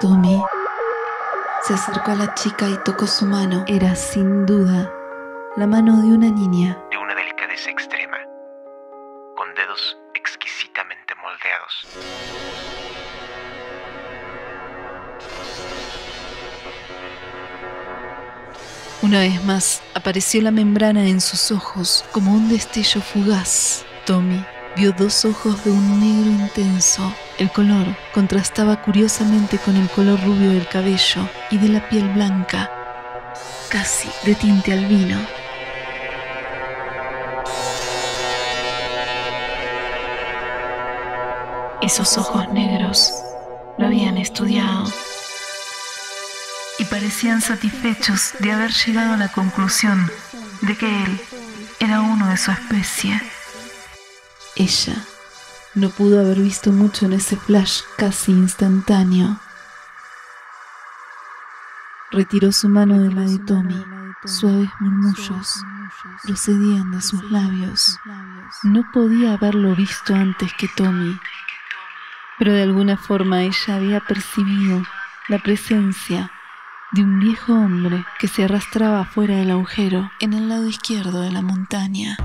Tommy se acercó a la chica y tocó su mano. Era, sin duda, la mano de una niña. De una delicadeza extrema, con dedos exquisitamente moldeados. Una vez más, apareció la membrana en sus ojos como un destello fugaz. Tommy vio dos ojos de un negro intenso. El color contrastaba curiosamente con el color rubio del cabello y de la piel blanca, casi de tinte albino. Esos ojos negros lo habían estudiado y parecían satisfechos de haber llegado a la conclusión de que él era uno de su especie. Ella no pudo haber visto mucho en ese flash casi instantáneo. Retiró su mano de la de Tommy. Suaves murmullos procedían de sus labios. No podía haberlo visto antes que Tommy, pero de alguna forma ella había percibido la presencia de un viejo hombre que se arrastraba fuera del agujero en el lado izquierdo de la montaña.